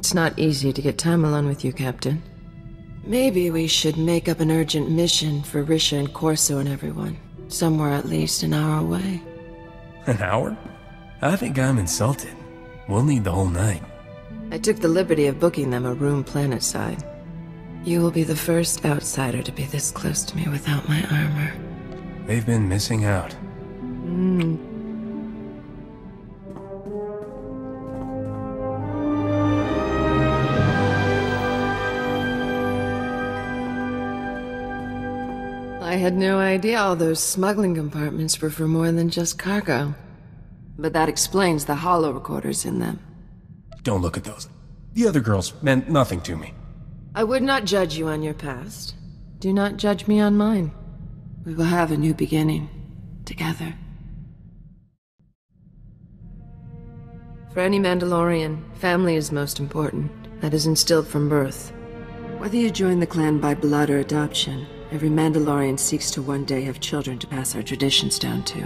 It's not easy to get time alone with you, Captain. Maybe we should make up an urgent mission for Risha and Corso and everyone. Somewhere at least an hour away. An hour? I think I'm insulted. We'll need the whole night. I took the liberty of booking them a room planetside. You will be the first outsider to be this close to me without my armor. They've been missing out. I had no idea all those smuggling compartments were for more than just cargo. But that explains the hollow recorders in them. Don't look at those. The other girls meant nothing to me. I would not judge you on your past. Do not judge me on mine. We will have a new beginning. Together. For any Mandalorian, family is most important. That is instilled from birth. Whether you join the clan by blood or adoption, every Mandalorian seeks to one day have children to pass our traditions down to.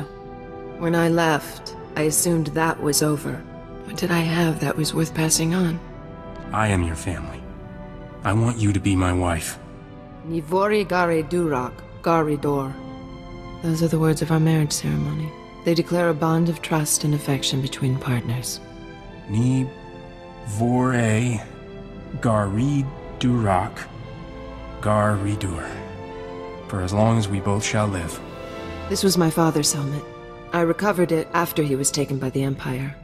When I left, I assumed that was over. What did I have that was worth passing on? I am your family. I want you to be my wife. Nivori Gare Durak, Gare Dor. Those are the words of our marriage ceremony. They declare a bond of trust and affection between partners. Nivori Gare Durak, Gare Dor. For as long as we both shall live. This was my father's helmet. I recovered it after he was taken by the Empire.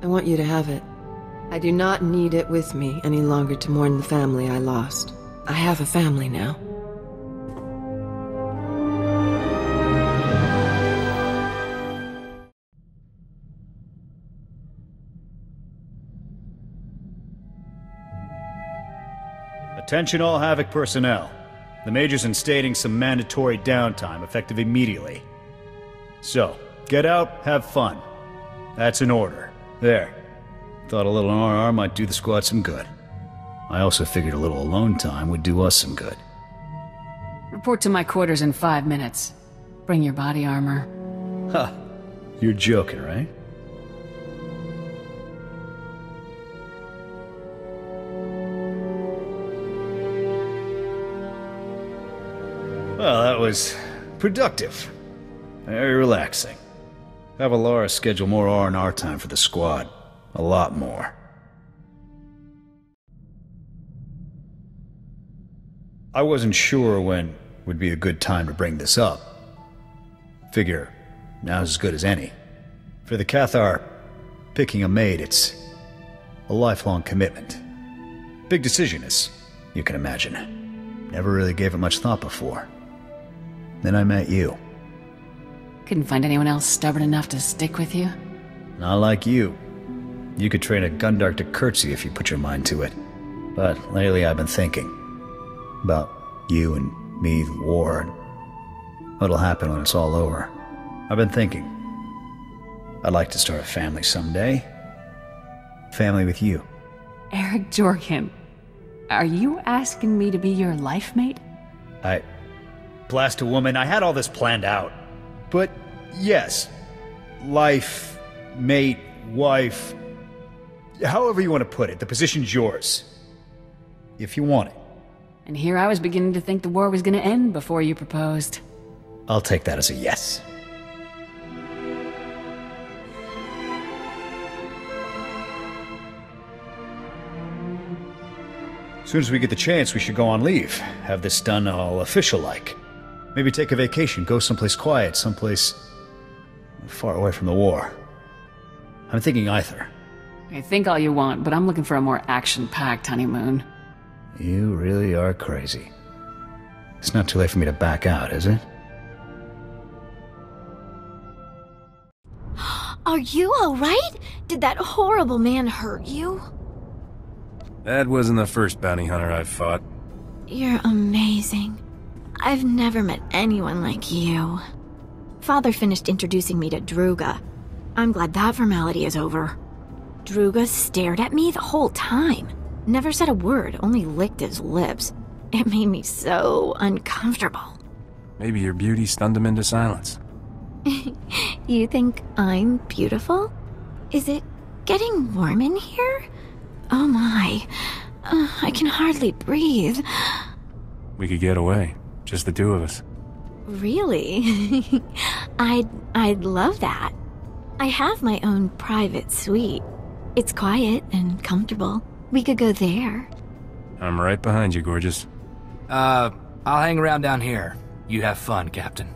I want you to have it. I do not need it with me any longer to mourn the family I lost. I have a family now. Attention all Havoc personnel. The Major's instating some mandatory downtime, effective immediately. So, get out, have fun. That's an order. There. Thought a little RR might do the squad some good. I also figured a little alone time would do us some good. Report to my quarters in 5 minutes. Bring your body armor. Huh. You're joking, right? Well, that was productive. Very relaxing. Have Alara schedule more R&R time for the squad. A lot more. I wasn't sure when would be a good time to bring this up. Figure, now's as good as any. For the Cathar, picking a maid, it's a lifelong commitment. Big decision, as you can imagine. Never really gave it much thought before. Then I met you. Couldn't find anyone else stubborn enough to stick with you? Not like you. You could train a Gundark to curtsy if you put your mind to it. But lately I've been thinking about you and me, the war, and what'll happen when it's all over. I've been thinking. I'd like to start a family someday. Family with you. Aric Jorgan, are you asking me to be your life mate? Blast a woman, I had all this planned out. But, yes. Life, mate, wife. However you want to put it, the position's yours. If you want it. And here I was beginning to think the war was going to end before you proposed. I'll take that as a yes. As soon as we get the chance, we should go on leave. Have this done all official-like. Maybe take a vacation, go someplace quiet, someplace far away from the war. I'm thinking either. Okay, think all you want, but I'm looking for a more action-packed honeymoon. You really are crazy. It's not too late for me to back out, is it? Are you alright? Did that horrible man hurt you? That wasn't the first bounty hunter I've fought. You're amazing. I've never met anyone like you. Father finished introducing me to Druga. I'm glad that formality is over. Druga stared at me the whole time. Never said a word, only licked his lips. It made me so uncomfortable. Maybe your beauty stunned him into silence. You think I'm beautiful? Is it getting warm in here? Oh my. I can hardly breathe. We could get away. Just the two of us. Really? I'd love that. I have my own private suite. It's quiet and comfortable. We could go there. I'm right behind you, gorgeous. I'll hang around down here. You have fun, Captain.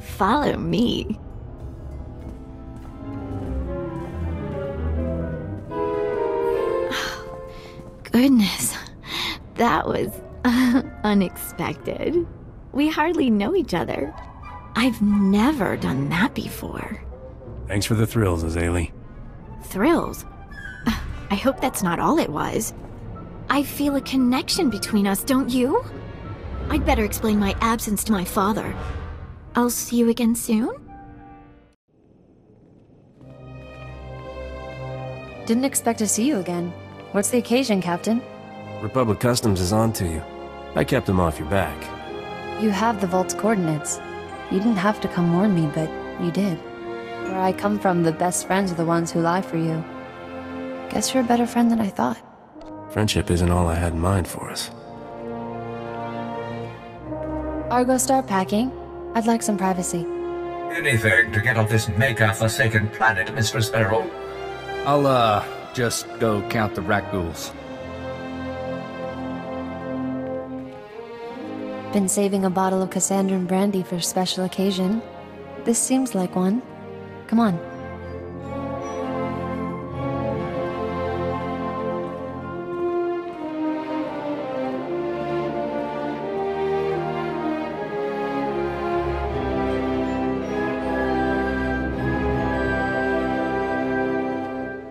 Follow me. Oh, goodness. That was unexpected. We hardly know each other. I've never done that before. Thanks for the thrills, Azalie. Thrills? I hope that's not all it was. I feel a connection between us, don't you? I'd better explain my absence to my father. I'll see you again soon? Didn't expect to see you again. What's the occasion, Captain? Republic Customs is on to you. I kept them off your back. You have the vault's coordinates. You didn't have to come warn me, but you did. Where I come from, the best friends are the ones who lie for you. Guess you're a better friend than I thought. Friendship isn't all I had in mind for us. Argo, start packing. I'd like some privacy. Anything to get off this Maker-forsaken planet, Mistress Beryl. I'll, just go count the ragghouls. Been saving a bottle of Cassandra and brandy for a special occasion. This seems like one. Come on.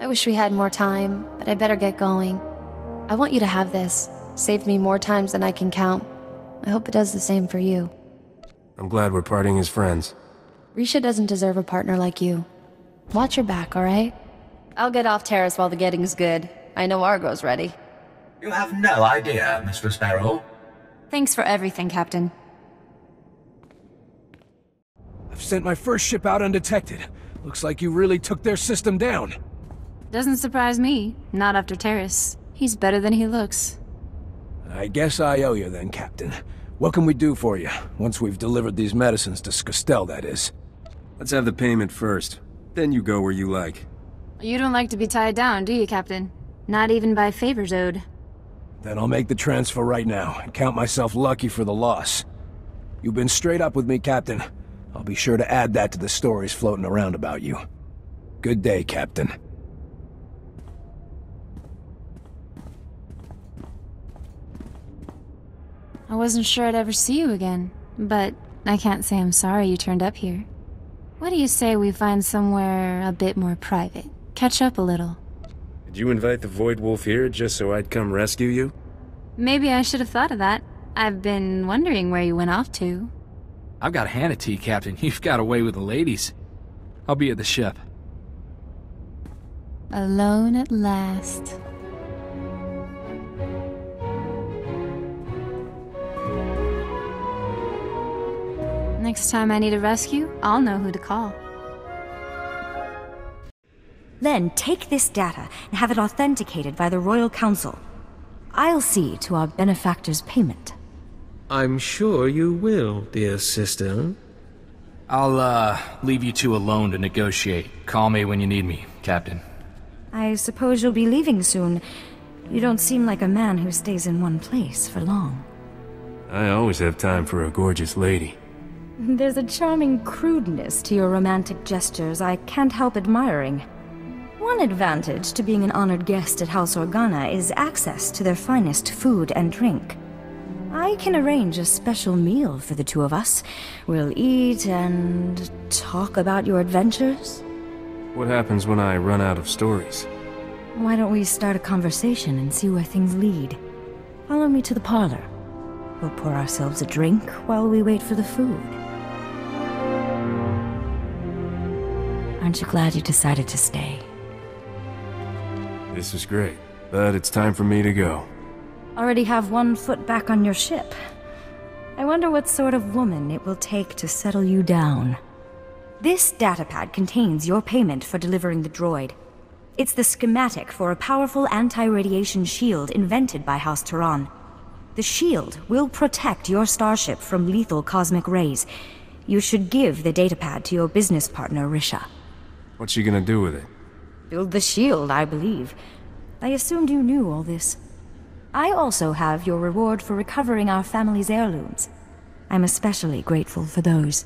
I wish we had more time, but I better get going. I want you to have this. Saved me more times than I can count. I hope it does the same for you. I'm glad we're parting as friends. Risha doesn't deserve a partner like you. Watch your back, alright? I'll get off Terrace while the getting's good. I know Argo's ready. You have no idea, Mistress Beryl. Thanks for everything, Captain. I've sent my first ship out undetected. Looks like you really took their system down. Doesn't surprise me. Not after Terrace. He's better than he looks. I guess I owe you then, Captain. What can we do for you, once we've delivered these medicines to Skastel, that is? Let's have the payment first. Then you go where you like. You don't like to be tied down, do you, Captain? Not even by favors owed. Then I'll make the transfer right now, and count myself lucky for the loss. You've been straight up with me, Captain. I'll be sure to add that to the stories floating around about you. Good day, Captain. I wasn't sure I'd ever see you again, but I can't say I'm sorry you turned up here. What do you say we find somewhere a bit more private? Catch up a little. Did you invite the Void Wolf here just so I'd come rescue you? Maybe I should have thought of that. I've been wondering where you went off to. I've got a hand to you, Captain. You've got away with the ladies. I'll be at the ship. Alone at last. Next time I need a rescue, I'll know who to call. Then take this data and have it authenticated by the Royal Council. I'll see to our benefactor's payment. I'm sure you will, dear sister. I'll, leave you two alone to negotiate. Call me when you need me, Captain. I suppose you'll be leaving soon. You don't seem like a man who stays in one place for long. I always have time for a gorgeous lady. There's a charming crudeness to your romantic gestures I can't help admiring. One advantage to being an honored guest at House Organa is access to their finest food and drink. I can arrange a special meal for the two of us. We'll eat and talk about your adventures. What happens when I run out of stories? Why don't we start a conversation and see where things lead? Follow me to the parlor. We'll pour ourselves a drink while we wait for the food. Aren't you glad you decided to stay? This is great, but it's time for me to go. Already have one foot back on your ship. I wonder what sort of woman it will take to settle you down. This datapad contains your payment for delivering the droid. It's the schematic for a powerful anti-radiation shield invented by House Teraan. The shield will protect your starship from lethal cosmic rays. You should give the datapad to your business partner, Risha. What's she gonna do with it? Build the shield, I believe. I assumed you knew all this. I also have your reward for recovering our family's heirlooms. I'm especially grateful for those.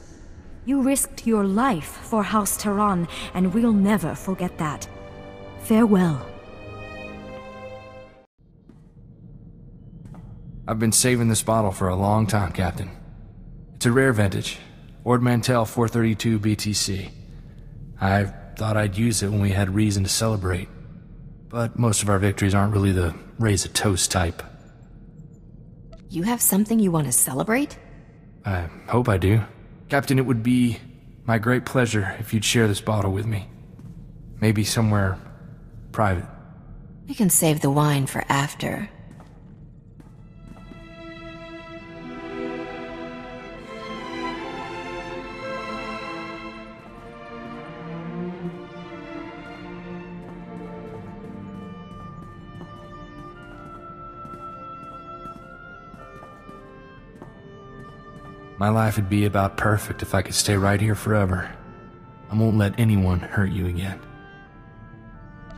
You risked your life for House Teraan, and we'll never forget that. Farewell. I've been saving this bottle for a long time, Captain. It's a rare vintage. Ord Mantell 432 BTC. I thought I'd use it when we had reason to celebrate. But most of our victories aren't really the raise a toast type. You have something you want to celebrate? I hope I do. Captain, it would be my great pleasure if you'd share this bottle with me. Maybe somewhere private. We can save the wine for after. My life would be about perfect if I could stay right here forever. I won't let anyone hurt you again.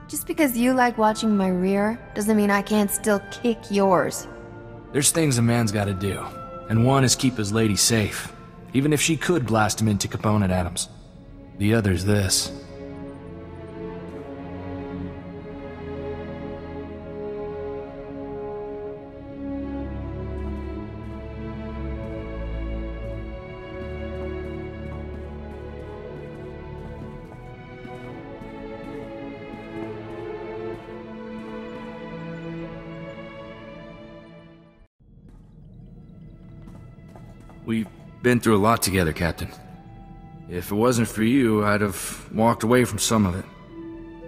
Just because you like watching my rear doesn't mean I can't still kick yours. There's things a man's gotta do, and one is keep his lady safe, even if she could blast him into component atoms. The other's this. We've been through a lot together, Captain. If it wasn't for you, I'd have walked away from some of it.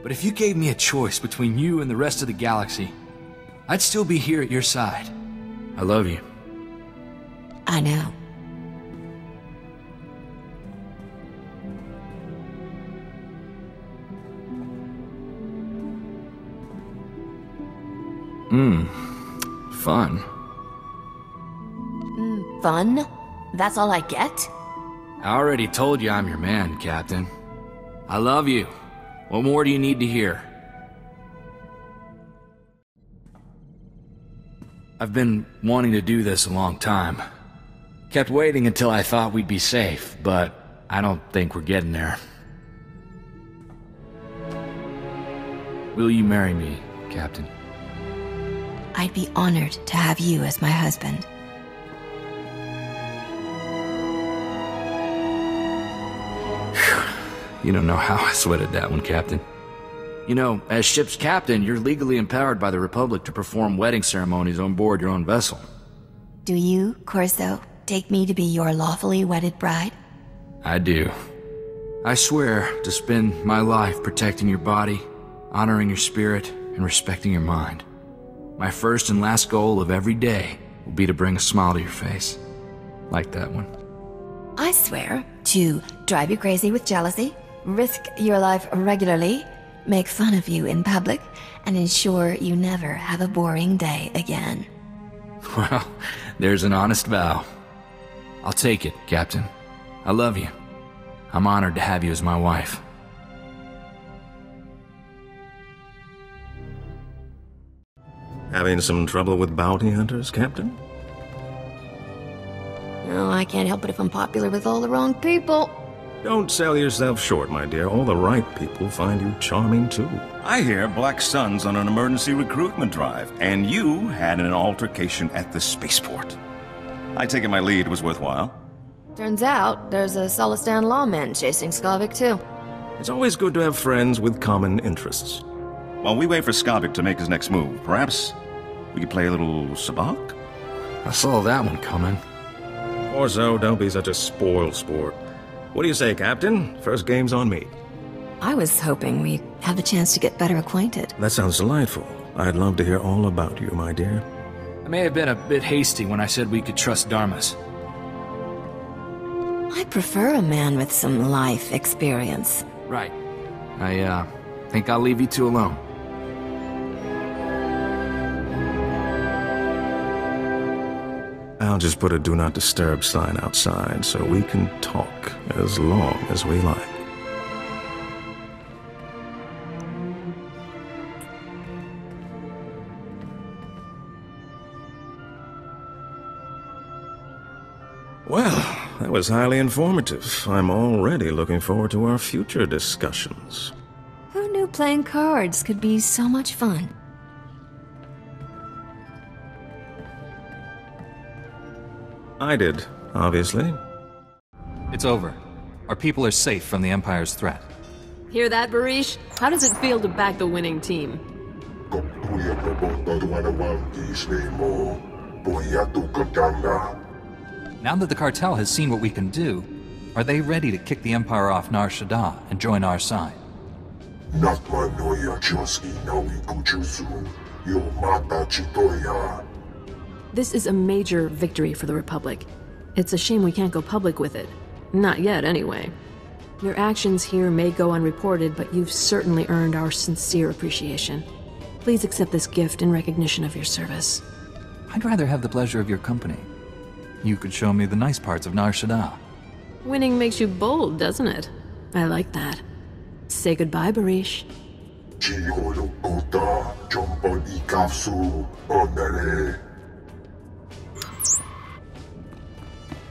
But if you gave me a choice between you and the rest of the galaxy, I'd still be here at your side. I love you. I know. Fun. Fun? That's all I get? I already told you I'm your man, Captain. I love you. What more do you need to hear? I've been wanting to do this a long time. Kept waiting until I thought we'd be safe, but I don't think we're getting there. Will you marry me, Captain? I'd be honored to have you as my husband. You don't know how I sweated that one, Captain. You know, as ship's captain, you're legally empowered by the Republic to perform wedding ceremonies on board your own vessel. Do you, Corso, take me to be your lawfully wedded bride? I do. I swear to spend my life protecting your body, honoring your spirit, and respecting your mind. My first and last goal of every day will be to bring a smile to your face. Like that one. I swear to drive you crazy with jealousy, risk your life regularly, make fun of you in public, and ensure you never have a boring day again. Well, there's an honest vow. I'll take it, Captain. I love you. I'm honored to have you as my wife. Having some trouble with bounty hunters, Captain? No, I can't help it if I'm popular with all the wrong people. Don't sell yourself short, my dear. All the right people find you charming, too. I hear Black Sun's on an emergency recruitment drive, and you had an altercation at the spaceport. I take it my lead was worthwhile. Turns out, there's a Solistan lawman chasing Skavak, too. It's always good to have friends with common interests. While we wait for Skavak to make his next move, perhaps we could play a little sabacc? I saw that one coming. Orzo, don't be such a spoil sport. What do you say, Captain? First game's on me. I was hoping we'd have the chance to get better acquainted. That sounds delightful. I'd love to hear all about you, my dear. I may have been a bit hasty when I said we could trust Darmas. I prefer a man with some life experience. Right. I Think I'll leave you two alone. I'll just put a do not disturb sign outside so we can talk as long as we like. Well, that was highly informative. I'm already looking forward to our future discussions. Who knew playing cards could be so much fun? I did, obviously. It's over. Our people are safe from the Empire's threat. Hear that, Barish? How does it feel to back the winning team? Now that the cartel has seen what we can do, are they ready to kick the Empire off Nar Shaddaa and join our side? This is a major victory for the Republic. It's a shame we can't go public with it. Not yet, anyway. Your actions here may go unreported, but you've certainly earned our sincere appreciation. Please accept this gift in recognition of your service. I'd rather have the pleasure of your company. You could show me the nice parts of Nar Shaddaa. Winning makes you bold, doesn't it? I like that. Say goodbye, Barish.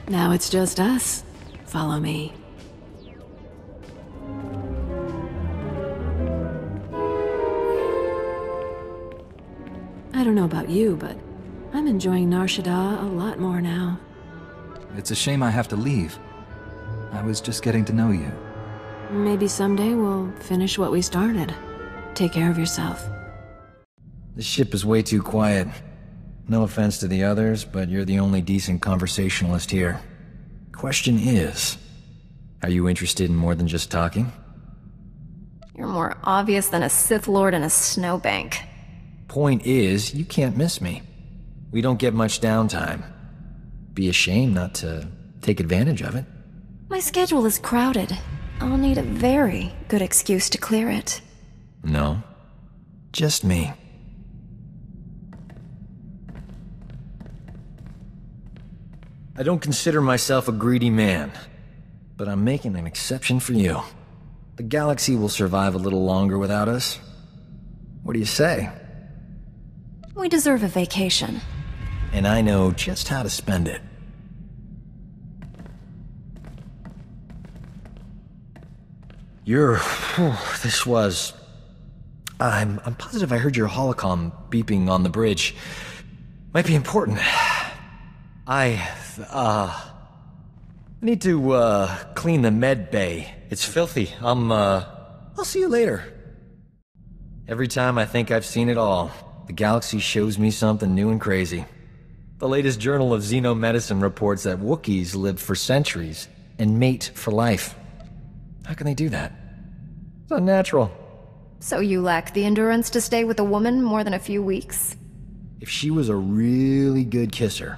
Now it's just us. Follow me. I don't know about you, but I'm enjoying Nar Shaddaa a lot more now. It's a shame I have to leave. I was just getting to know you. Maybe someday we'll finish what we started. Take care of yourself. The ship is way too quiet. No offense to the others, but you're the only decent conversationalist here. Question is, are you interested in more than just talking? You're more obvious than a Sith Lord in a snowbank. Point is, you can't miss me. We don't get much downtime. Be a shame not to take advantage of it. My schedule is crowded. I'll need a very good excuse to clear it. No, just me. I don't consider myself a greedy man, but I'm making an exception for you. The galaxy will survive a little longer without us. What do you say? We deserve a vacation. And I know just how to spend it. I'm positive I heard your holocom beeping on the bridge. Might be important. I need to, clean the med bay. It's filthy. I'll see you later. Every time I think I've seen it all, the galaxy shows me something new and crazy. The latest journal of xenomedicine reports that Wookiees live for centuries and mate for life. How can they do that? It's unnatural. So you lack the endurance to stay with a woman more than a few weeks? If she was a really good kisser,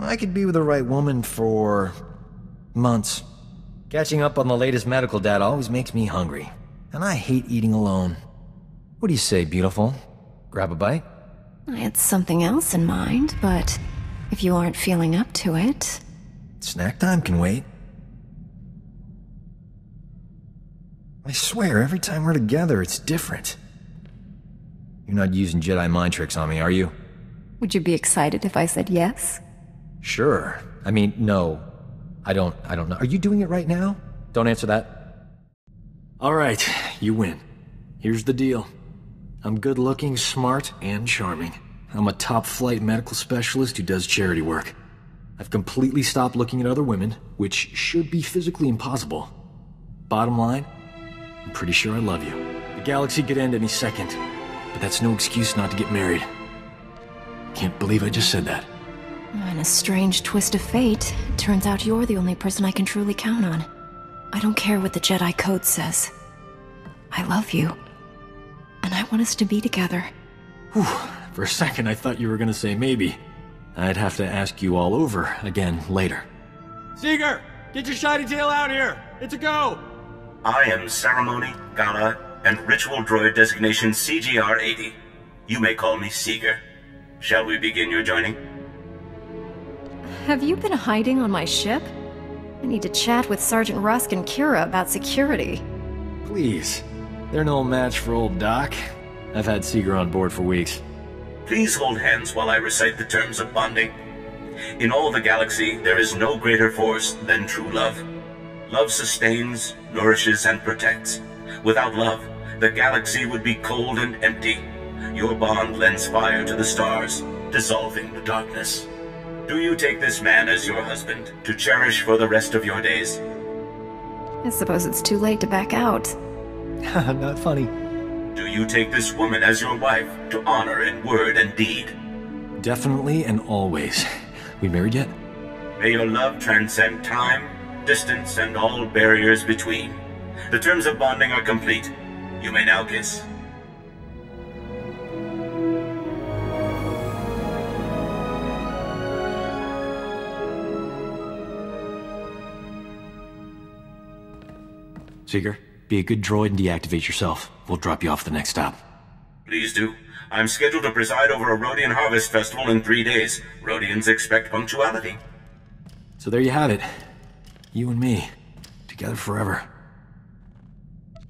I could be with the right woman for months. Catching up on the latest medical data always makes me hungry, and I hate eating alone. What do you say, beautiful? Grab a bite? I had something else in mind, but if you aren't feeling up to it... Snack time can wait. I swear, every time we're together, it's different. You're not using Jedi mind tricks on me, are you? Would you be excited if I said yes? Sure. I mean, no. I don't know. Are you doing it right now? Don't answer that. All right, you win. Here's the deal. I'm good-looking, smart, and charming. I'm a top-flight medical specialist who does charity work. I've completely stopped looking at other women, which should be physically impossible. Bottom line, I'm pretty sure I love you. The galaxy could end any second, but that's no excuse not to get married. Can't believe I just said that. In a strange twist of fate, it turns out you're the only person I can truly count on. I don't care what the Jedi Code says. I love you. And I want us to be together. Whew. For a second I thought you were gonna say maybe. I'd have to ask you all over again later. Seeger! Get your shiny tail out here! It's a go! I am Ceremony, Gala, and Ritual Droid Designation CGR-80. You may call me Seeger. Shall we begin your joining? Have you been hiding on my ship? I need to chat with Sergeant Rusk and Kira about security. Please. They're no match for old Doc. I've had Seeger on board for weeks. Please hold hands while I recite the terms of bonding. In all the galaxy, there is no greater force than true love. Love sustains, nourishes, and protects. Without love, the galaxy would be cold and empty. Your bond lends fire to the stars, dissolving the darkness. Do you take this man as your husband, to cherish for the rest of your days? I suppose it's too late to back out. Haha, not funny. Do you take this woman as your wife, to honor in word and deed? Definitely and always. We married yet? May your love transcend time, distance, and all barriers between. The terms of bonding are complete. You may now kiss. Seeger, be a good droid and deactivate yourself. We'll drop you off the next stop. Please do. I'm scheduled to preside over a Rodian Harvest Festival in 3 days. Rodians expect punctuality. So there you have it. You and me. Together forever.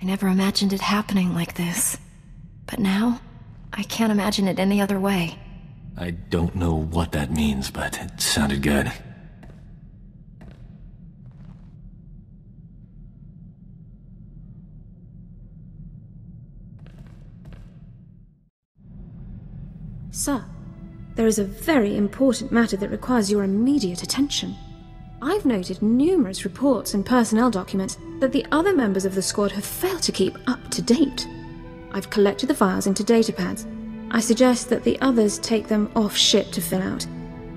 I never imagined it happening like this. But now, I can't imagine it any other way. I don't know what that means, but it sounded good. Sir, there is a very important matter that requires your immediate attention. I've noted numerous reports and personnel documents that the other members of the squad have failed to keep up to date. I've collected the files into datapads. I suggest that the others take them off ship to fill out.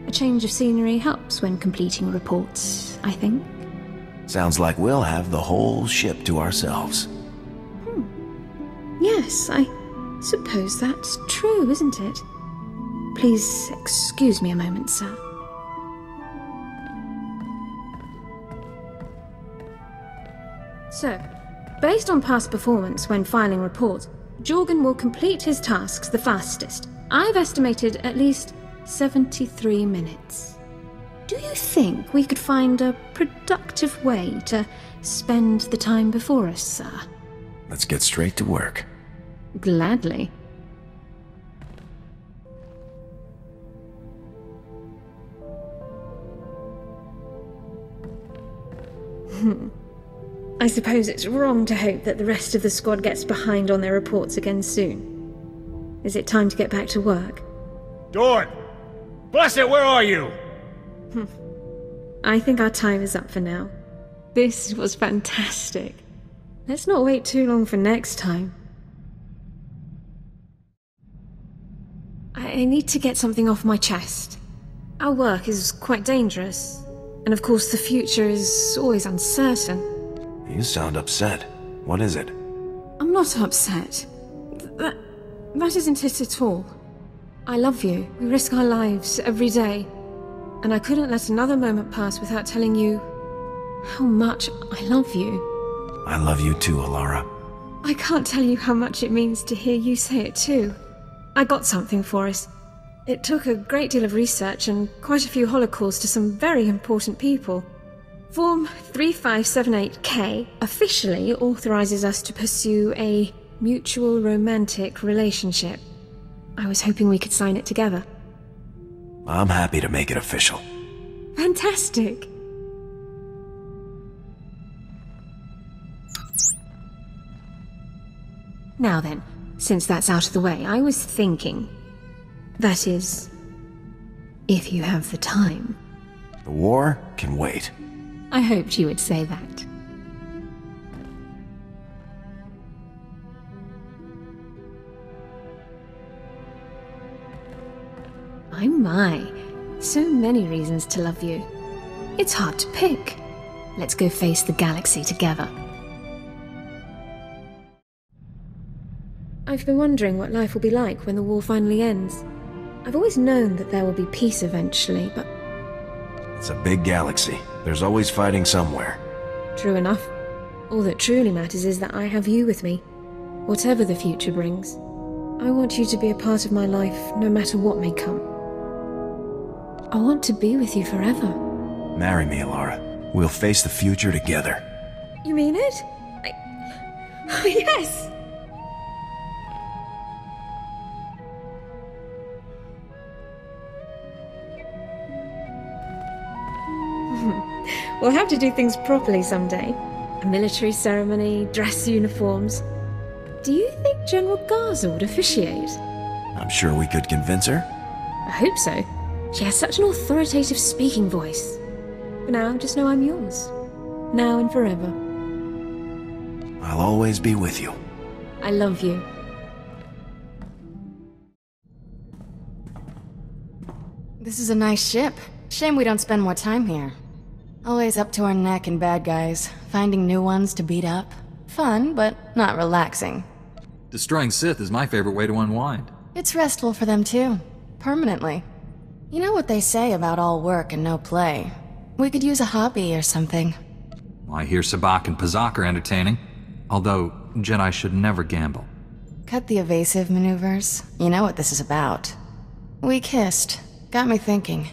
A change of scenery helps when completing reports, I think. Sounds like we'll have the whole ship to ourselves. Yes, I suppose that's true, isn't it? Please excuse me a moment, sir. So, based on past performance when filing reports, Jorgan will complete his tasks the fastest. I've estimated at least 73 minutes. Do you think we could find a productive way to spend the time before us, sir? Let's get straight to work. Gladly. I suppose it's wrong to hope that the rest of the squad gets behind on their reports again soon. Is it time to get back to work? Dorn! Bless it, where are you? I think our time is up for now. This was fantastic. Let's not wait too long for next time. I need to get something off my chest. Our work is quite dangerous. And of course, the future is always uncertain. You sound upset. What is it? I'm not upset. That isn't it at all. I love you. We risk our lives every day. And I couldn't let another moment pass without telling you how much I love you. I love you too, Alara. I can't tell you how much it means to hear you say it too. I got something for us. It took a great deal of research and quite a few holocalls to some very important people. Form 3578K officially authorizes us to pursue a mutual romantic relationship. I was hoping we could sign it together. I'm happy to make it official. Fantastic! Now then, since that's out of the way, I was thinking... That is, if you have the time. The war can wait. I hoped you would say that. My, my. So many reasons to love you. It's hard to pick. Let's go face the galaxy together. I've been wondering what life will be like when the war finally ends. I've always known that there will be peace eventually, but... It's a big galaxy. There's always fighting somewhere. True enough. All that truly matters is that I have you with me. Whatever the future brings, I want you to be a part of my life no matter what may come. I want to be with you forever. Marry me, Alara. We'll face the future together. You mean it? Oh, yes! We'll have to do things properly someday. A military ceremony, dress uniforms. Do you think General Garza would officiate? I'm sure we could convince her. I hope so. She has such an authoritative speaking voice. For now, just know I'm yours. Now and forever. I'll always be with you. I love you. This is a nice ship. Shame we don't spend more time here. Always up to our neck in bad guys, finding new ones to beat up. Fun, but not relaxing. Destroying Sith is my favorite way to unwind. It's restful for them too. Permanently. You know what they say about all work and no play. We could use a hobby or something. Well, I hear Sabacc and Pazak are entertaining. Although, Jedi should never gamble. Cut the evasive maneuvers. You know what this is about. We kissed. Got me thinking.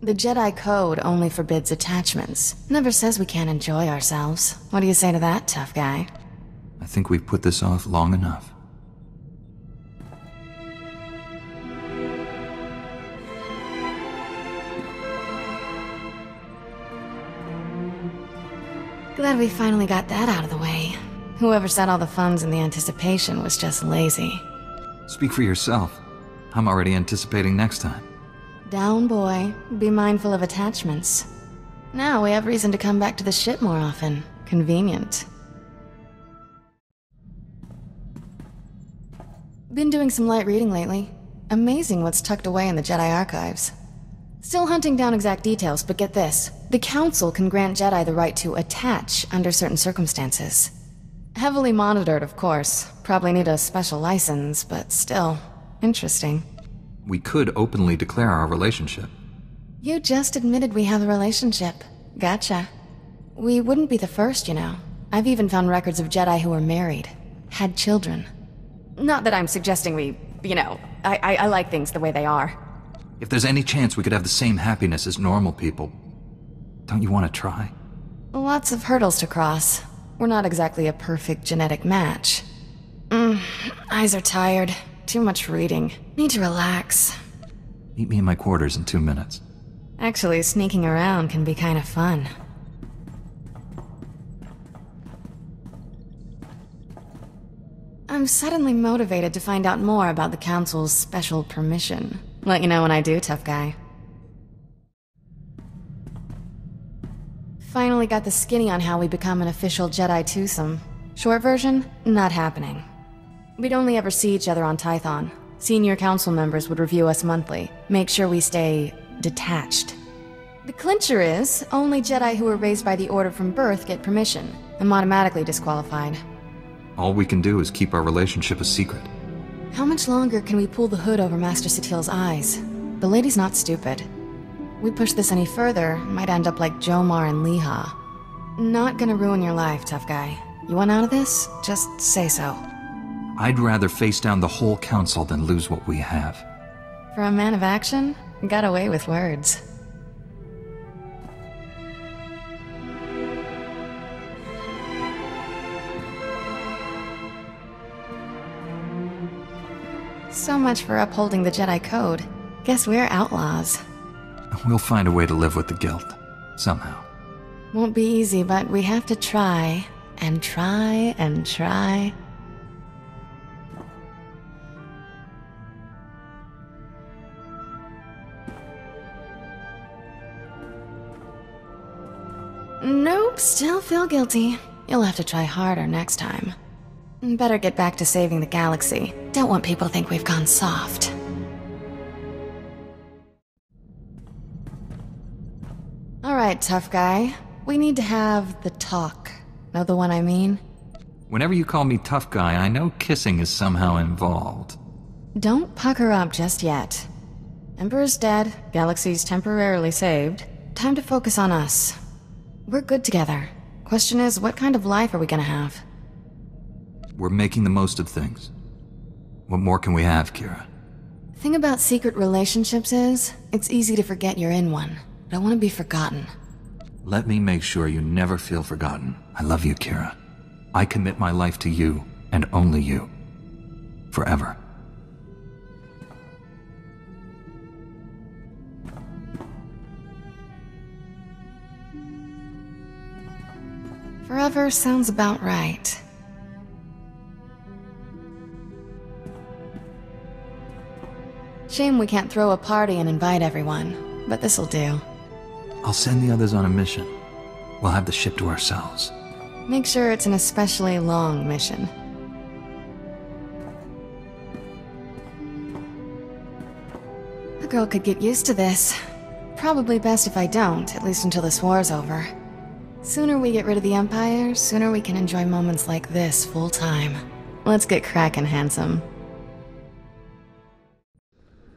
The Jedi Code only forbids attachments. Never says we can't enjoy ourselves. What do you say to that, tough guy? I think we've put this off long enough. Glad we finally got that out of the way. Whoever set all the funds in the anticipation was just lazy. Speak for yourself. I'm already anticipating next time. Down, boy. Be mindful of attachments. Now we have reason to come back to the ship more often. Convenient. Been doing some light reading lately. Amazing what's tucked away in the Jedi archives. Still hunting down exact details, but get this. The Council can grant Jedi the right to attach under certain circumstances. Heavily monitored, of course. Probably need a special license, but still, interesting. We could openly declare our relationship. You just admitted we have a relationship. Gotcha. We wouldn't be the first, you know. I've even found records of Jedi who were married, had children. Not that I'm suggesting we, you know, I like things the way they are. If there's any chance we could have the same happiness as normal people, don't you want to try? Lots of hurdles to cross. We're not exactly a perfect genetic match. Eyes are tired. Too much reading. Need to relax. Meet me in my quarters in 2 minutes. Actually, sneaking around can be kind of fun. I'm suddenly motivated to find out more about the Council's special permission. Let you know when I do, tough guy. Finally got the skinny on how we become an official Jedi twosome. Short version, not happening. We'd only ever see each other on Tython. Senior council members would review us monthly, make sure we stay detached. The clincher is, only Jedi who were raised by the Order from birth get permission. I'm automatically disqualified. All we can do is keep our relationship a secret. How much longer can we pull the hood over Master Satil's eyes? The lady's not stupid. We push this any further, might end up like Jomar and Leha. Not gonna ruin your life, tough guy. You want out of this? Just say so. I'd rather face down the whole council than lose what we have. For a man of action, got away with words. So much for upholding the Jedi Code. Guess we're outlaws. We'll find a way to live with the guilt. Somehow. Won't be easy, but we have to try. And try and try. Nope, still feel guilty. You'll have to try harder next time. Better get back to saving the galaxy. Don't want people to think we've gone soft. Alright, tough guy. We need to have the talk. Know the one I mean? Whenever you call me tough guy, I know kissing is somehow involved. Don't pucker up just yet. Emperor's dead, galaxy's temporarily saved. Time to focus on us. We're good together. Question is, what kind of life are we gonna have? We're making the most of things. What more can we have, Kira? The thing about secret relationships is, it's easy to forget you're in one. I don't want to be forgotten. Let me make sure you never feel forgotten. I love you, Kira. I commit my life to you, and only you. Forever. Forever sounds about right. Shame we can't throw a party and invite everyone, but this'll do. I'll send the others on a mission. We'll have the ship to ourselves. Make sure it's an especially long mission. A girl could get used to this. Probably best if I don't, at least until this war's over. Sooner we get rid of the Empire, sooner we can enjoy moments like this full time. Let's get crackin', handsome.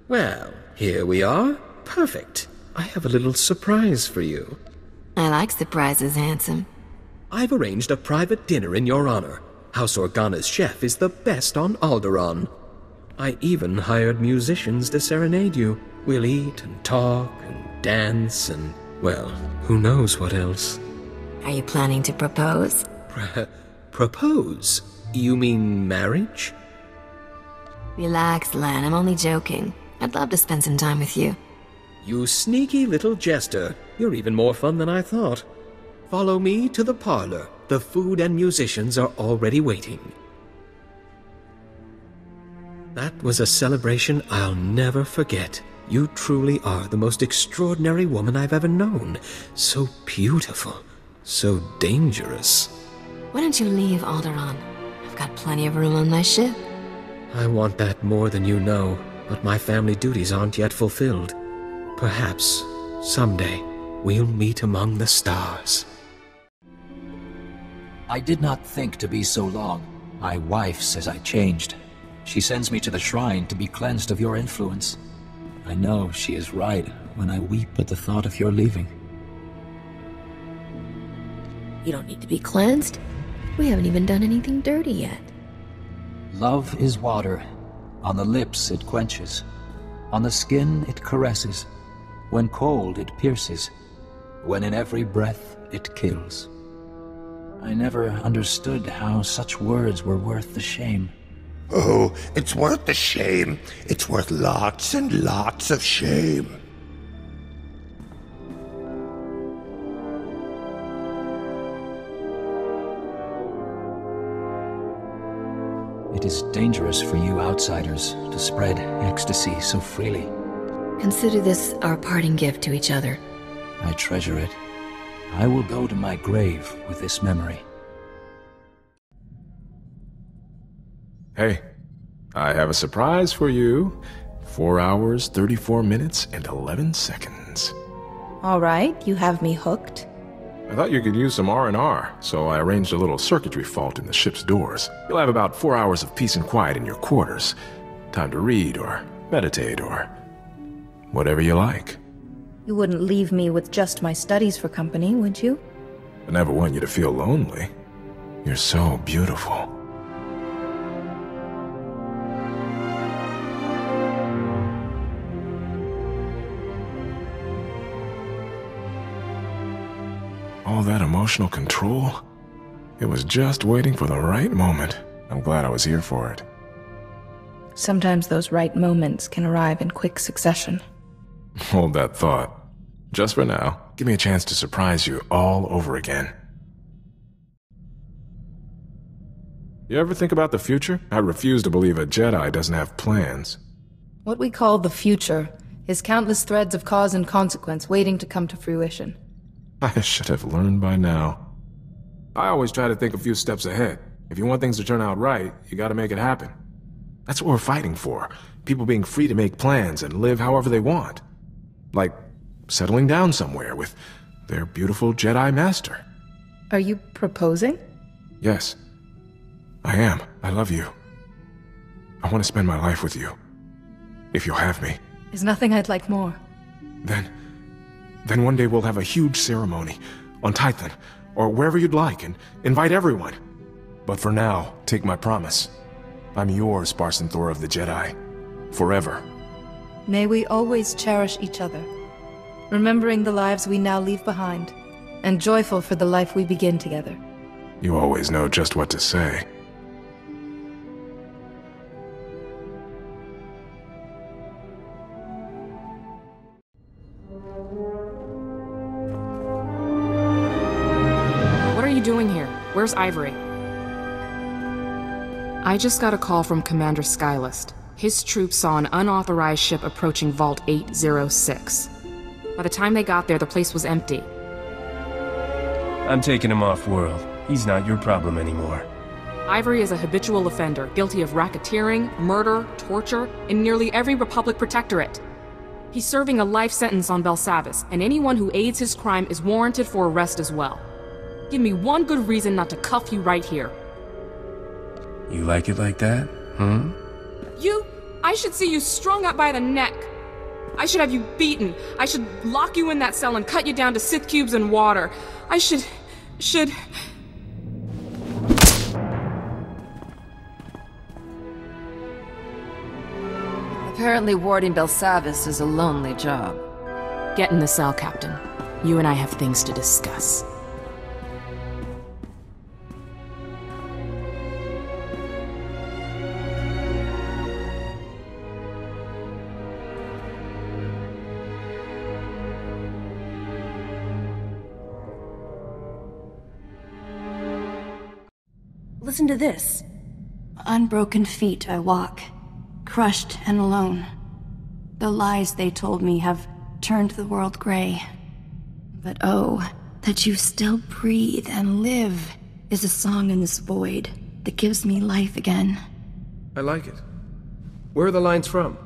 Well, here we are. Perfect. I have a little surprise for you. I like surprises, handsome. I've arranged a private dinner in your honor. House Organa's chef is the best on Alderaan. I even hired musicians to serenade you. We'll eat and talk and dance and, well, who knows what else. Are you planning to propose? Propose? You mean marriage? Relax, Lan. I'm only joking. I'd love to spend some time with you. You sneaky little jester. You're even more fun than I thought. Follow me to the parlor. The food and musicians are already waiting. That was a celebration I'll never forget. You truly are the most extraordinary woman I've ever known. So beautiful. So dangerous. Why don't you leave, Alderaan? I've got plenty of room on my ship. I want that more than you know, but my family duties aren't yet fulfilled. Perhaps, someday, we'll meet among the stars. I did not think to be so long. My wife says I changed. She sends me to the shrine to be cleansed of your influence. I know she is right when I weep at the thought of your leaving. You don't need to be cleansed. We haven't even done anything dirty yet. Love is water. On the lips it quenches. On the skin it caresses. When cold it pierces. When in every breath it kills. I never understood how such words were worth the shame. Oh, it's worth the shame. It's worth lots and lots of shame. It is dangerous for you outsiders to spread ecstasy so freely. Consider this our parting gift to each other. I treasure it. I will go to my grave with this memory. Hey, I have a surprise for you. 4 hours, 34 minutes, and 11 seconds. All right, you have me hooked. I thought you could use some R&R, so I arranged a little circuitry fault in the ship's doors. You'll have about 4 hours of peace and quiet in your quarters. Time to read or meditate or whatever you like. You wouldn't leave me with just my studies for company, would you? I never want you to feel lonely. You're so beautiful. All that emotional control? It was just waiting for the right moment. I'm glad I was here for it. Sometimes those right moments can arrive in quick succession. Hold that thought. Just for now, give me a chance to surprise you all over again. You ever think about the future? I refuse to believe a Jedi doesn't have plans. What we call the future is countless threads of cause and consequence waiting to come to fruition. I should have learned by now. I always try to think a few steps ahead. If you want things to turn out right, you gotta make it happen. That's what we're fighting for. People being free to make plans and live however they want. Like settling down somewhere with their beautiful Jedi Master. Are you proposing? Yes. I am. I love you. I want to spend my life with you. If you'll have me. There's nothing I'd like more. Then one day we'll have a huge ceremony on Titan, or wherever you'd like, and invite everyone. But for now, take my promise. I'm yours, Barsanthor of the Jedi. Forever. May we always cherish each other, remembering the lives we now leave behind, and joyful for the life we begin together. You always know just what to say. What are you doing here? Where's Ivory? I just got a call from Commander Skylist. His troops saw an unauthorized ship approaching Vault 806. By the time they got there, the place was empty. I'm taking him off-world. He's not your problem anymore. Ivory is a habitual offender, guilty of racketeering, murder, torture, in nearly every Republic Protectorate. He's serving a life sentence on Belsavis, and anyone who aids his crime is warranted for arrest as well. Give me one good reason not to cuff you right here. You like it like that, huh? I should see you strung up by the neck. I should have you beaten. I should lock you in that cell and cut you down to Sith cubes and water. I should... Apparently warding Belsavis is a lonely job. Get in the cell, Captain. You and I have things to discuss. Listen to this. Unbroken feet I walk, crushed and alone. The lies they told me have turned the world gray. But oh, that you still breathe and live is a song in this void that gives me life again. I like it. Where are the lines from?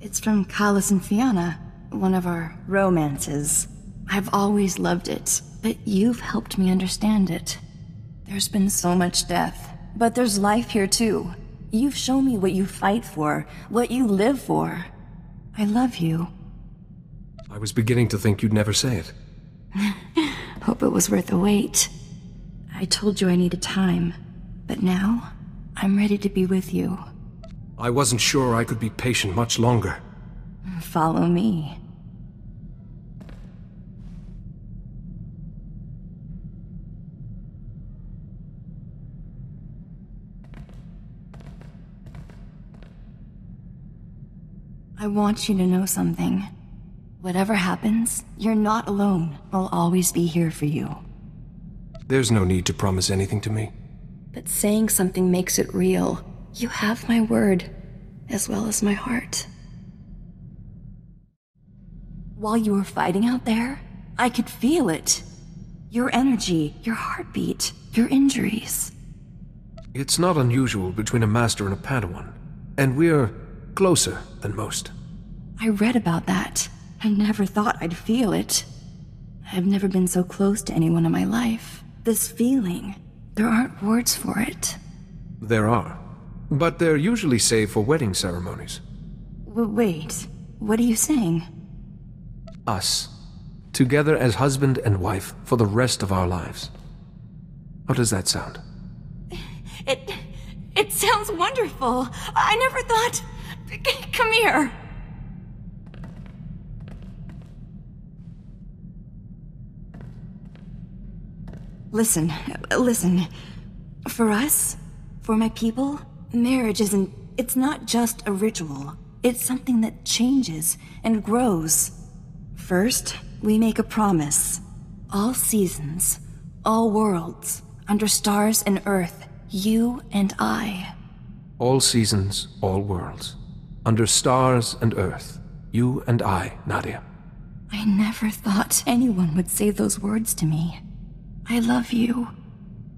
It's from Callus and Fianna, one of our romances. I've always loved it, but you've helped me understand it. There's been so much death, but there's life here too. You've shown me what you fight for, what you live for. I love you. I was beginning to think you'd never say it. Hope it was worth the wait. I told you I needed time, but now I'm ready to be with you. I wasn't sure I could be patient much longer. Follow me. I want you to know something. Whatever happens, you're not alone. I'll always be here for you. There's no need to promise anything to me. But saying something makes it real. You have my word, as well as my heart. While you were fighting out there, I could feel it. Your energy, your heartbeat, your injuries. It's not unusual between a master and a Padawan, and we're closer than most. I read about that. I never thought I'd feel it. I've never been so close to anyone in my life. This feeling, there aren't words for it. There are, but they're usually saved for wedding ceremonies. Wait, what are you saying? Us, together as husband and wife for the rest of our lives. How does that sound? It sounds wonderful. I never thought... Come here! Listen. For us, for my people, marriage isn't... It's not just a ritual. It's something that changes and grows. First, we make a promise. All seasons, all worlds, under stars and earth, you and I. All seasons, all worlds. Under stars and earth, you and I, Nadia. I never thought anyone would say those words to me. I love you.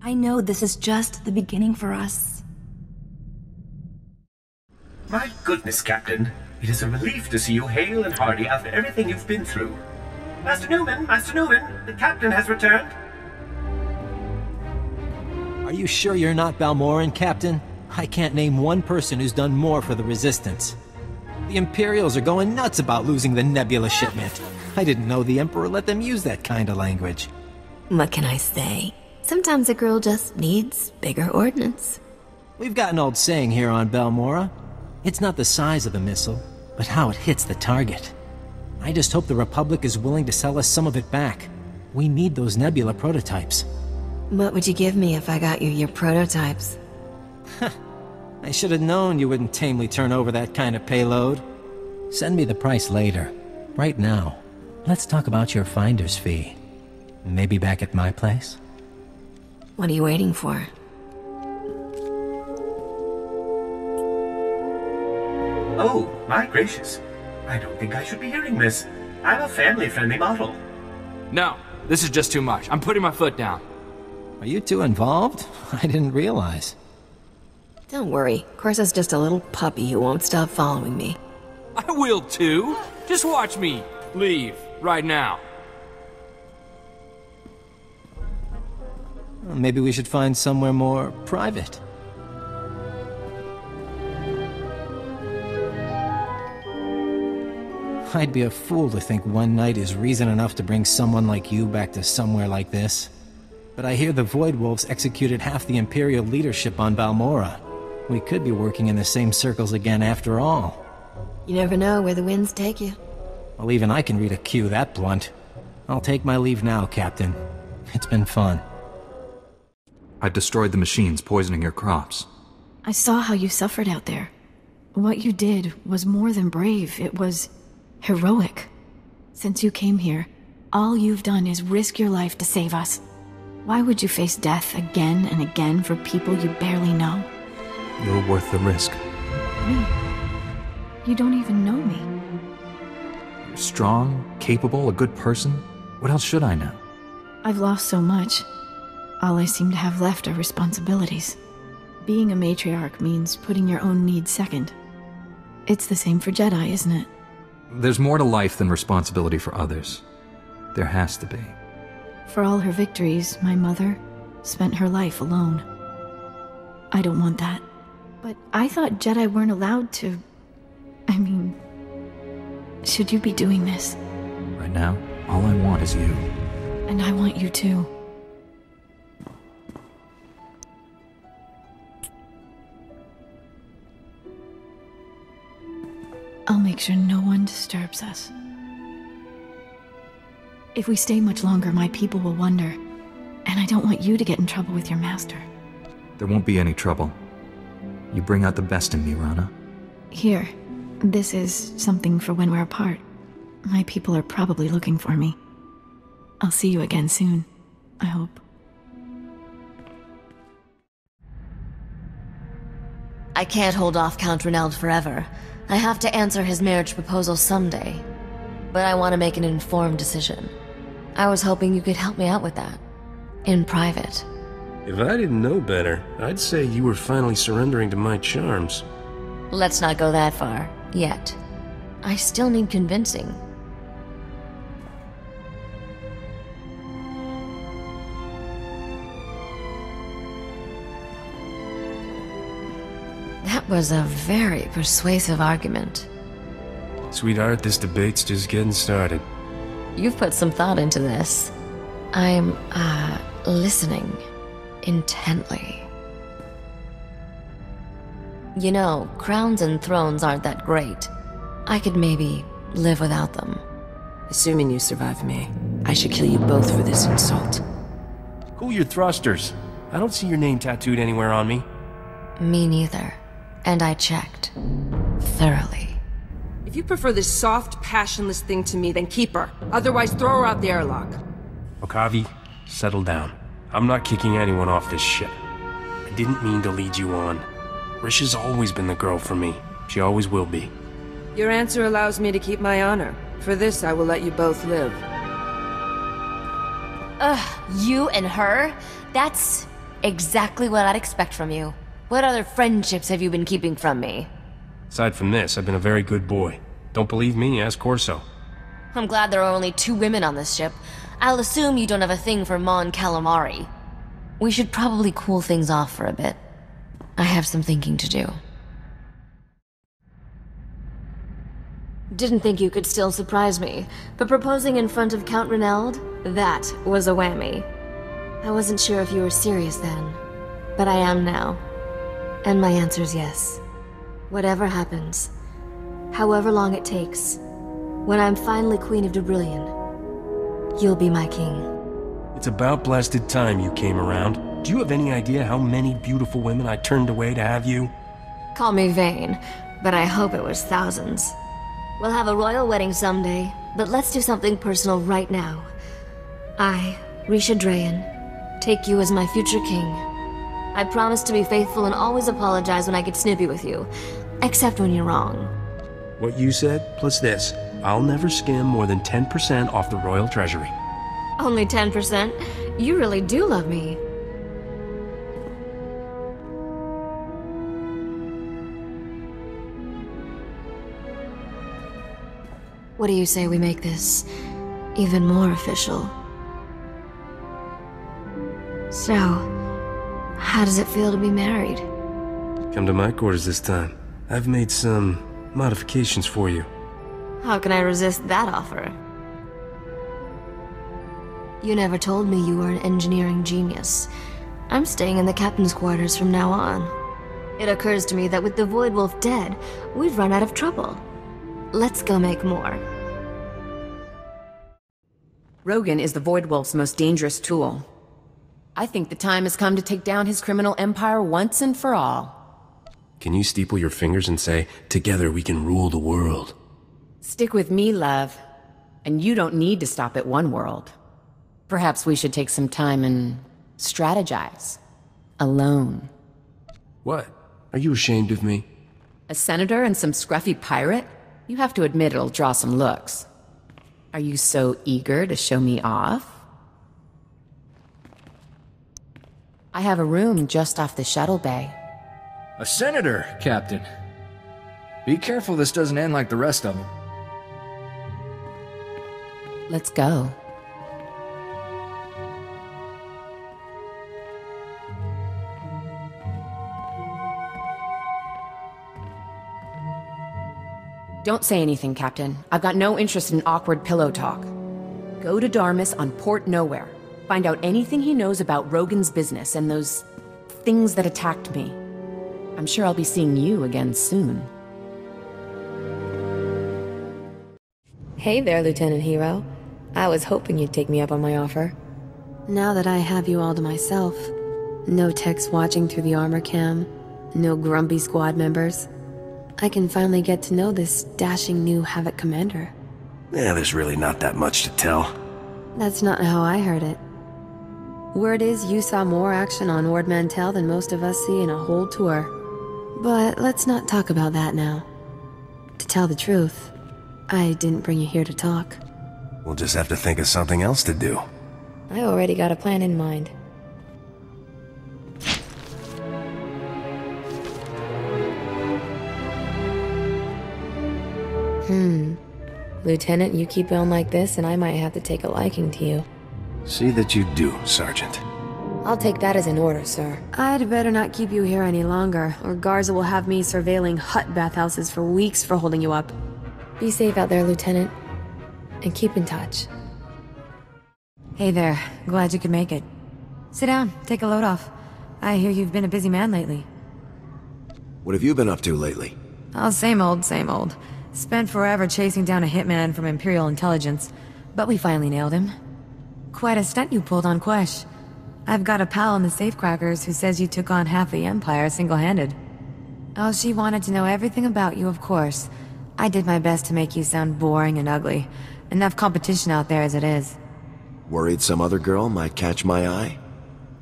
I know this is just the beginning for us. My goodness, Captain. It is a relief to see you hale and hearty after everything you've been through. Master Newman, the Captain has returned. Are you sure you're not Balmorran, Captain? I can't name one person who's done more for the Resistance. The Imperials are going nuts about losing the Nebula shipment. I didn't know the Emperor let them use that kind of language. What can I say? Sometimes a girl just needs bigger ordnance. We've got an old saying here on Balmorra. It's not the size of the missile, but how it hits the target. I just hope the Republic is willing to sell us some of it back. We need those Nebula prototypes. What would you give me if I got you your prototypes? I should have known you wouldn't tamely turn over that kind of payload. Send me the price later. Right now, let's talk about your finder's fee. Maybe back at my place? What are you waiting for? Oh, my gracious. I don't think I should be hearing this. I'm a family-friendly model. No, this is just too much. I'm putting my foot down. Are you two involved? I didn't realize. Don't worry. Corsa's just a little puppy who won't stop following me. I will too. Just watch me leave right now. Well, maybe we should find somewhere more private. I'd be a fool to think one night is reason enough to bring someone like you back to somewhere like this. But I hear the Void Wolves executed half the Imperial leadership on Balmorra. We could be working in the same circles again after all. You never know where the winds take you. Well, even I can read a cue that blunt. I'll take my leave now, Captain. It's been fun. I've destroyed the machines poisoning your crops. I saw how you suffered out there. What you did was more than brave. It was... heroic. Since you came here, all you've done is risk your life to save us. Why would you face death again and again for people you barely know? You're worth the risk. Me? You don't even know me. You're strong, capable, a good person. What else should I know? I've lost so much. All I seem to have left are responsibilities. Being a matriarch means putting your own needs second. It's the same for Jedi, isn't it? There's more to life than responsibility for others. There has to be. For all her victories, my mother spent her life alone. I don't want that. But I thought Jedi weren't allowed to... I mean... should you be doing this? Right now, all I want is you. And I want you too. I'll make sure no one disturbs us. If we stay much longer, my people will wonder, and I don't want you to get in trouble with your master. There won't be any trouble. You bring out the best in me, Rana. Here, this is something for when we're apart. My people are probably looking for me. I'll see you again soon, I hope. I can't hold off Count Rineld forever. I have to answer his marriage proposal someday, but I want to make an informed decision. I was hoping you could help me out with that, in private. If I didn't know better, I'd say you were finally surrendering to my charms. Let's not go that far, yet. I still need convincing. That was a very persuasive argument. Sweetheart, this debate's just getting started. You've put some thought into this. I'm, listening intently. You know, crowns and thrones aren't that great. I could maybe live without them. Assuming you survive me, I should kill you both for this insult. Cool your thrusters. I don't see your name tattooed anywhere on me. Me neither. And I checked. Thoroughly. If you prefer this soft, passionless thing to me, then keep her. Otherwise, throw her out the airlock. Okavi, settle down. I'm not kicking anyone off this ship. I didn't mean to lead you on. Risha's always been the girl for me. She always will be. Your answer allows me to keep my honor. For this, I will let you both live. Ugh, you and her? That's exactly what I'd expect from you. What other friendships have you been keeping from me? Aside from this, I've been a very good boy. Don't believe me? Ask Orzo. I'm glad there are only 2 women on this ship. I'll assume you don't have a thing for Mon Calamari. We should probably cool things off for a bit. I have some thinking to do. Didn't think you could still surprise me, but proposing in front of Count Rineld? That was a whammy. I wasn't sure if you were serious then, but I am now. And my answer is yes. Whatever happens, however long it takes, when I'm finally Queen of Dubrillion, you'll be my king. It's about blasted time you came around. Do you have any idea how many beautiful women I turned away to have you? Call me vain, but I hope it was thousands. We'll have a royal wedding someday, but let's do something personal right now. I, Risha Drayan, take you as my future king. I promise to be faithful and always apologize when I get snippy with you, except when you're wrong. What you said, plus this. I'll never skim more than 10% off the royal treasury. Only 10%? You really do love me. What do you say we make this even more official? So, how does it feel to be married? Come to my quarters this time. I've made some modifications for you. How can I resist that offer? You never told me you were an engineering genius. I'm staying in the captain's quarters from now on. It occurs to me that with the Void Wolf dead, we've run out of trouble. Let's go make more. Rogan is the Void Wolf's most dangerous tool. I think the time has come to take down his criminal empire once and for all. Can you steeple your fingers and say, "Together we can rule the world"? Stick with me, love. And you don't need to stop at one world. Perhaps we should take some time and strategize. Alone. What? Are you ashamed of me? A senator and some scruffy pirate? You have to admit it'll draw some looks. Are you so eager to show me off? I have a room just off the shuttle bay. A senator, Captain. Be careful this doesn't end like the rest of them. Let's go. Don't say anything, Captain. I've got no interest in awkward pillow talk. Go to Darmas on Port Nowhere. Find out anything he knows about Rogan's business and those things that attacked me. I'm sure I'll be seeing you again soon. Hey there, Lieutenant Hero. I was hoping you'd take me up on my offer. Now that I have you all to myself, no techs watching through the armor cam, no grumpy squad members, I can finally get to know this dashing new Havoc commander. Yeah, there's really not that much to tell. That's not how I heard it. Word is you saw more action on Ord Mantell than most of us see in a whole tour. But let's not talk about that now. To tell the truth, I didn't bring you here to talk. We'll just have to think of something else to do. I already got a plan in mind. Lieutenant, you keep on like this, and I might have to take a liking to you. See that you do, Sergeant. I'll take that as an order, sir. I'd better not keep you here any longer, or Garza will have me surveilling hut bathhouses for weeks for holding you up. Be safe out there, Lieutenant, and keep in touch. Hey there. Glad you could make it. Sit down, take a load off. I hear you've been a busy man lately. What have you been up to lately? Oh, same old, same old. Spent forever chasing down a hitman from Imperial Intelligence, but we finally nailed him. Quite a stunt you pulled on Quesh. I've got a pal in the Safecrackers who says you took on half the Empire single-handed. Oh, she wanted to know everything about you, of course. I did my best to make you sound boring and ugly. Enough competition out there as it is. Worried some other girl might catch my eye?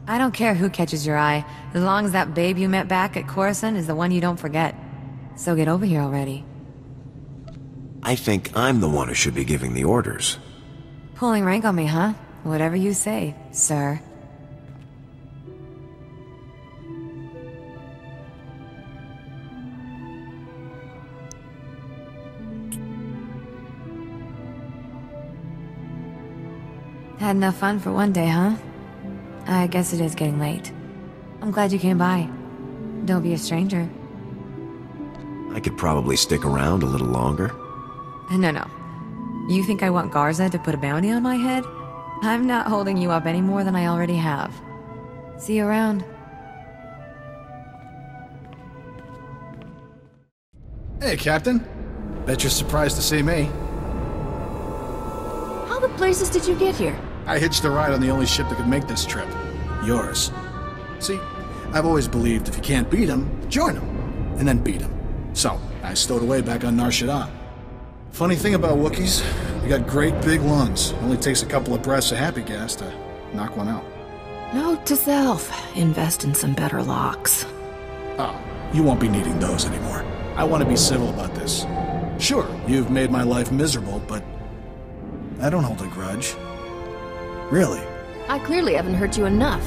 I don't care who catches your eye, as long as that babe you met back at Coruscant is the one you don't forget. So get over here already. I think I'm the one who should be giving the orders. Pulling rank on me, huh? Whatever you say, sir. Had enough fun for one day, huh? I guess it is getting late. I'm glad you came by. Don't be a stranger. I could probably stick around a little longer. No. You think I want Garza to put a bounty on my head? I'm not holding you up any more than I already have. See you around. Hey, Captain. Bet you're surprised to see me. How the places did you get here? I hitched a ride on the only ship that could make this trip. Yours. See, I've always believed if you can't beat them, join them. And then beat them. So, I stowed away back on Nar Shaddaa. Funny thing about Wookiees, they got great big lungs. Only takes a couple of breaths of happy gas to knock one out. Note to self, invest in some better locks. Oh, you won't be needing those anymore. I want to be civil about this. Sure, you've made my life miserable, but I don't hold a grudge. Really. I clearly haven't hurt you enough.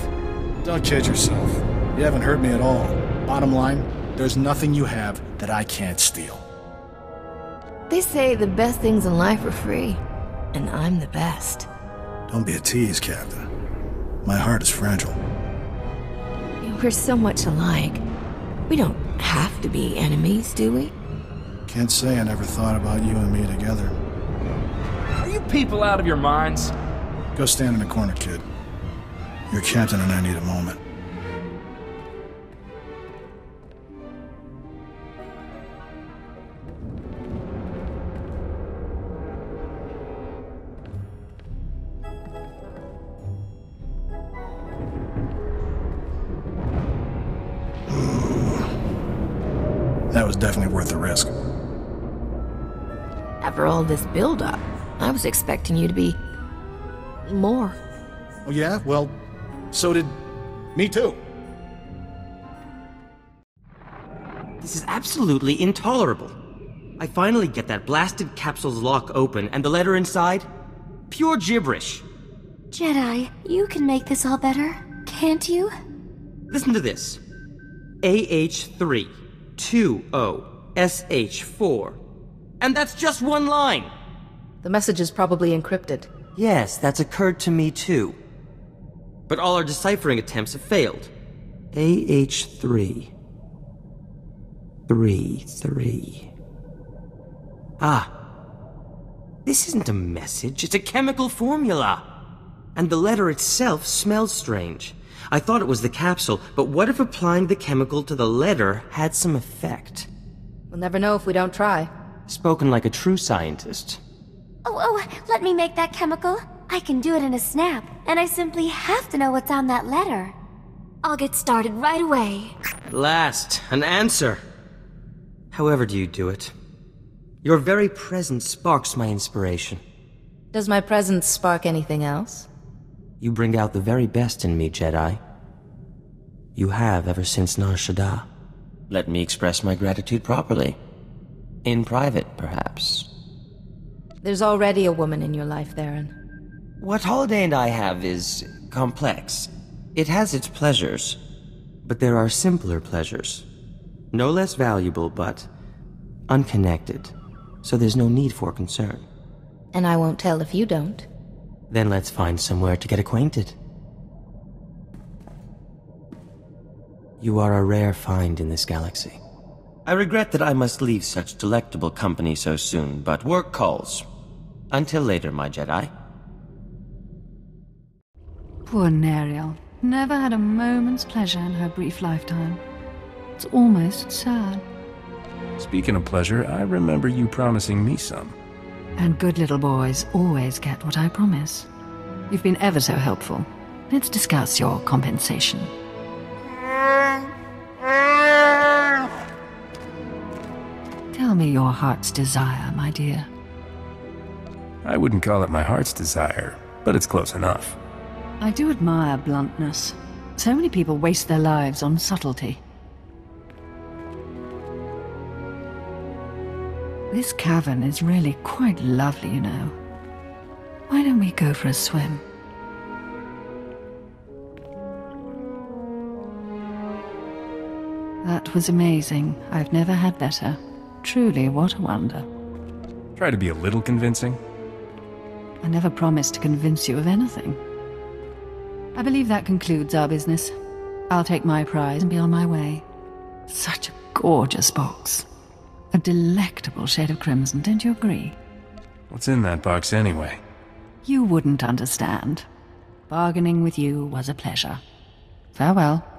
Don't kid yourself. You haven't hurt me at all. Bottom line, there's nothing you have that I can't steal. They say the best things in life are free, and I'm the best. Don't be a tease, Captain. My heart is fragile. We're so much alike. We don't have to be enemies, do we? Can't say I never thought about you and me together. Are you people out of your minds? Go stand in a corner, kid. Your captain and I need a moment. That was definitely worth the risk. After all this build-up, I was expecting you to be... more. Oh, yeah? Well, so did... me too. This is absolutely intolerable. I finally get that blasted capsule's lock open, and the letter inside? Pure gibberish. Jedi, you can make this all better, can't you? Listen to this. AH3. 20SH4. And that's just one line! The message is probably encrypted. Yes, that's occurred to me too. But all our deciphering attempts have failed. AH3. 3. Ah. This isn't a message, it's a chemical formula! And the letter itself smells strange. I thought it was the capsule, but what if applying the chemical to the letter had some effect? We'll never know if we don't try. Spoken like a true scientist. Oh, let me make that chemical. I can do it in a snap, and I simply have to know what's on that letter. I'll get started right away. At last, an answer. However do you do it? Your very presence sparks my inspiration. Does my presence spark anything else? You bring out the very best in me, Jedi. You have ever since Nar Shaddaa. Let me express my gratitude properly. In private, perhaps. There's already a woman in your life, Theron. What Holiday and I have is... complex. It has its pleasures. But there are simpler pleasures. No less valuable, but... unconnected. So there's no need for concern. And I won't tell if you don't. Then let's find somewhere to get acquainted. You are a rare find in this galaxy. I regret that I must leave such delectable company so soon, but work calls. Until later, my Jedi. Poor Nariel. Never had a moment's pleasure in her brief lifetime. It's almost sad. Speaking of pleasure, I remember you promising me some. And good little boys always get what I promise. You've been ever so helpful. Let's discuss your compensation. Tell me your heart's desire, my dear. I wouldn't call it my heart's desire, but it's close enough. I do admire bluntness. So many people waste their lives on subtlety. This cavern is really quite lovely, you know. Why don't we go for a swim? That was amazing. I've never had better. Truly, what a wonder. Try to be a little convincing. I never promised to convince you of anything. I believe that concludes our business. I'll take my prize and be on my way. Such a gorgeous box. A delectable shade of crimson, don't you agree? What's in that box anyway? You wouldn't understand. Bargaining with you was a pleasure. Farewell.